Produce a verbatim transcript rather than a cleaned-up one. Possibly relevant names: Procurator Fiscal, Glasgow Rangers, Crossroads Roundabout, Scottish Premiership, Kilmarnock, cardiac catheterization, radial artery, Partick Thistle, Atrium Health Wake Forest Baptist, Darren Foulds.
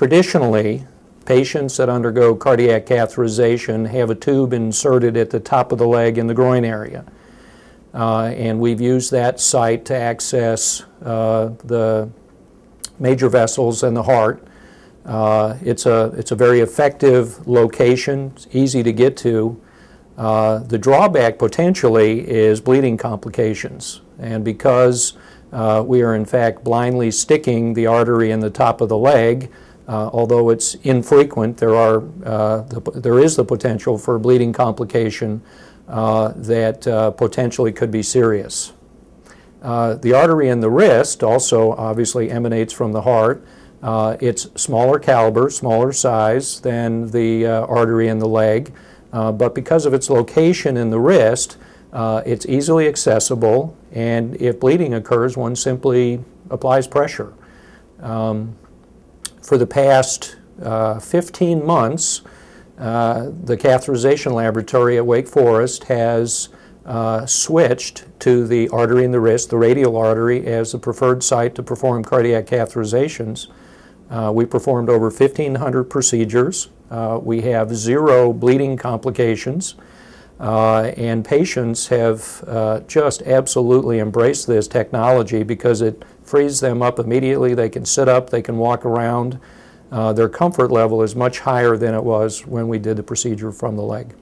Traditionally, patients that undergo cardiac catheterization have a tube inserted at the top of the leg in the groin area. Uh, and we've used that site to access uh, the major vessels and the heart. Uh, it's a, it's a very effective location, it's easy to get to. Uh, the drawback potentially is bleeding complications. And because uh, we are in fact blindly sticking the artery in the top of the leg, Uh, although it's infrequent, there are uh, the, there is the potential for bleeding complication uh, that uh, potentially could be serious. Uh, the artery in the wrist also obviously emanates from the heart. Uh, it's smaller caliber, smaller size than the uh, artery in the leg, uh, but because of its location in the wrist, uh, it's easily accessible, and if bleeding occurs, one simply applies pressure. Um, For the past uh, fifteen months, uh, the catheterization laboratory at Wake Forest has uh, switched to the artery in the wrist, the radial artery, as the preferred site to perform cardiac catheterizations. Uh, we performed over fifteen hundred procedures. Uh, we have zero bleeding complications, uh, and patients have uh, just absolutely embraced this technology because it frees them up immediately. They can sit up, they can walk around. Uh, their comfort level is much higher than it was when we did the procedure from the leg.